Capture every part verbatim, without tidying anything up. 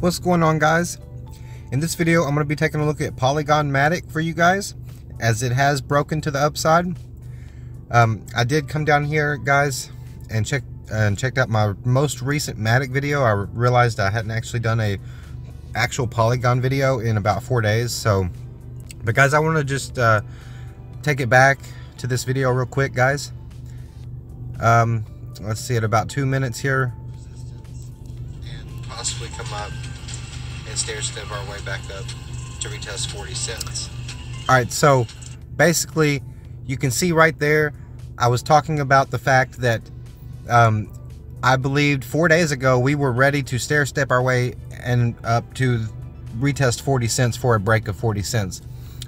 What's going on, guys? In this video, I'm going to be taking a look at Polygon Matic for you guys, as it has broken to the upside. Um, I did come down here, guys, and check uh, and checked out my most recent Matic video. I realized I hadn't actually done a actual Polygon video in about four days. So, but guys, I want to just uh, take it back to this video real quick, guys. Um, let's see, at about two minutes here, and possibly come up and stair step our way back up to retest forty cents. All right, so basically, you can see right there, I was talking about the fact that um, I believed four days ago we were ready to stair step our way and up to retest forty cents for a break of forty cents,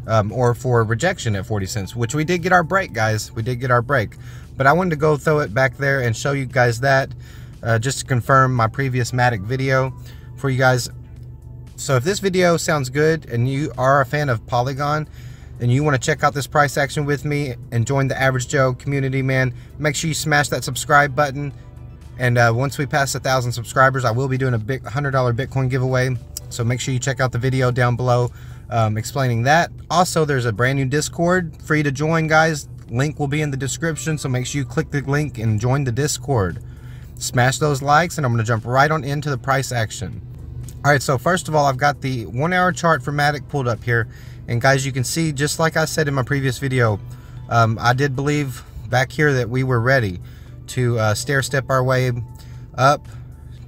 um, or for a rejection at forty cents, which we did get our break, guys. We did get our break. But I wanted to go throw it back there and show you guys that, uh, just to confirm my previous Matic video for you guys. So if this video sounds good and you are a fan of Polygon and you want to check out this price action with me and join the Average Joe community, man, make sure you smash that subscribe button. And uh, once we pass a thousand subscribers, I will be doing a big one hundred dollar Bitcoin giveaway. So make sure you check out the video down below um, explaining that. Also, there's a brand new Discord free to join, guys. Link will be in the description, so make sure you click the link and join the Discord. Smash those likes, and I'm going to jump right on into the price action. All right, so first of all, I've got the one hour chart for Matic pulled up here. And guys, you can see, just like I said in my previous video, um, I did believe back here that we were ready to uh, stair step our way up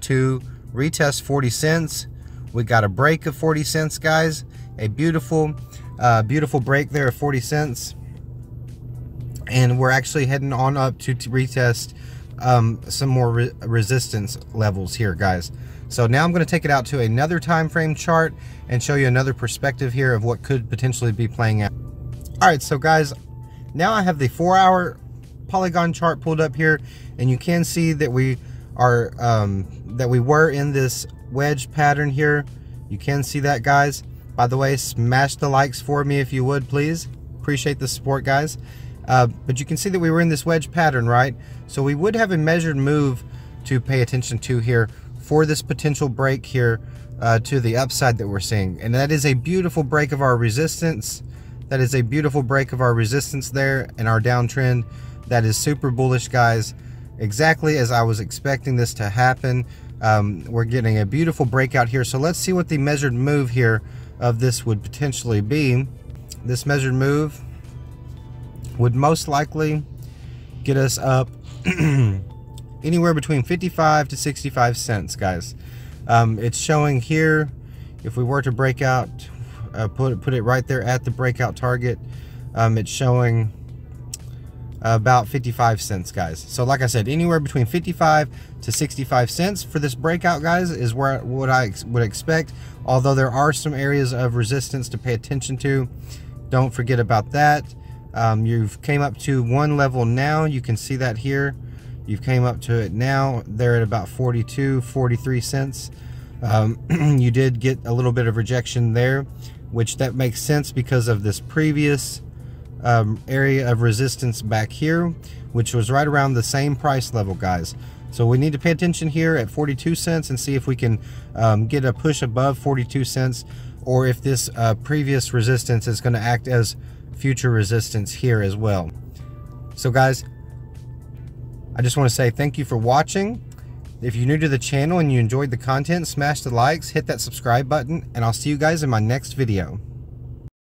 to retest forty cents. We got a break of forty cents, guys. A beautiful, uh, beautiful break there of forty cents. And we're actually heading on up to, to retest um, some more re resistance levels here, guys. So now I'm going to take it out to another time frame chart and show you another perspective here of what could potentially be playing out. All right, so guys, now I have the four hour Polygon chart pulled up here, and you can see that we are um, that we were in this wedge pattern here. You can see that, guys. By the way, smash the likes for me if you would, please. Appreciate the support, guys. Uh, but you can see that we were in this wedge pattern, right? So we would have a measured move to pay attention to here for this potential break here uh, to the upside that we're seeing. And that is a beautiful break of our resistance. That is a beautiful break of our resistance there and our downtrend. That is super bullish, guys. Exactly as I was expecting this to happen. Um, we're getting a beautiful breakout here. So let's see what the measured move here of this would potentially be. This measured move would most likely get us up anywhere between fifty-five to sixty-five cents, guys. Um, it's showing here, if we were to break out, uh, put, put it right there at the breakout target, um, it's showing about fifty-five cents, guys. So like I said, anywhere between fifty-five to sixty-five cents for this breakout, guys, is where what I ex would expect, although there are some areas of resistance to pay attention to. Don't forget about that. Um, you've came up to one level now. You can see that here. You've came up to it now. They're at about forty-two, forty-three cents. Um, you did get a little bit of rejection there, which that makes sense because of this previous um, area of resistance back here, which was right around the same price level, guys. So we need to pay attention here at forty-two cents and see if we can um, get a push above forty-two cents, or if this uh, previous resistance is going to act as future resistance here as well. So guys, I just want to say thank you for watching. If you're new to the channel and you enjoyed the content, smash the likes, hit that subscribe button, and I'll see you guys in my next video.